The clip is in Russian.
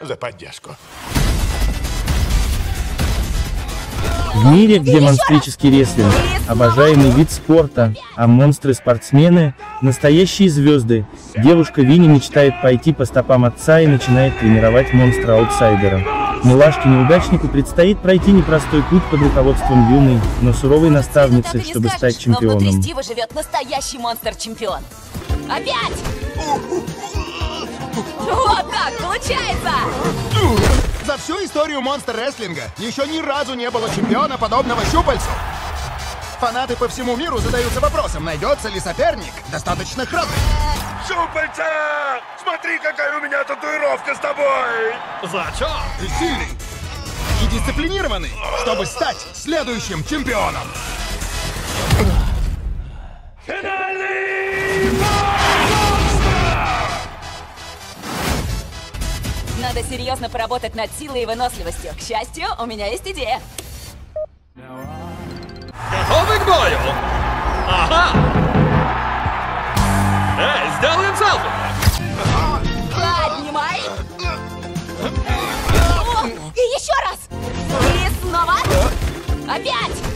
за поддержку. В мире, где монстрический рестлинг – обожаемый вид спорта, а монстры-спортсмены – настоящие звезды, девушка Винни мечтает пойти по стопам отца и начинает тренировать монстра-аутсайдера. Милашке-неудачнику предстоит пройти непростой путь под руководством юной, но суровой наставницы, чтобы стать чемпионом. Внутри Стива живет настоящий монстр-чемпион. Опять! Вот так получается! За всю историю монстр-рестлинга еще ни разу не было чемпиона подобного щупальцу. Фанаты по всему миру задаются вопросом, найдется ли соперник достаточно храбрый. Щупальца! Смотри, какая у меня татуировка с тобой! Зачем? Ты сильный и дисциплинированный, чтобы стать следующим чемпионом. Надо серьезно поработать над силой и выносливостью. К счастью, у меня есть идея. Готовы к бою? Ага! Эй, сделаем селфи! Поднимай! О, и еще раз! И снова! Опять!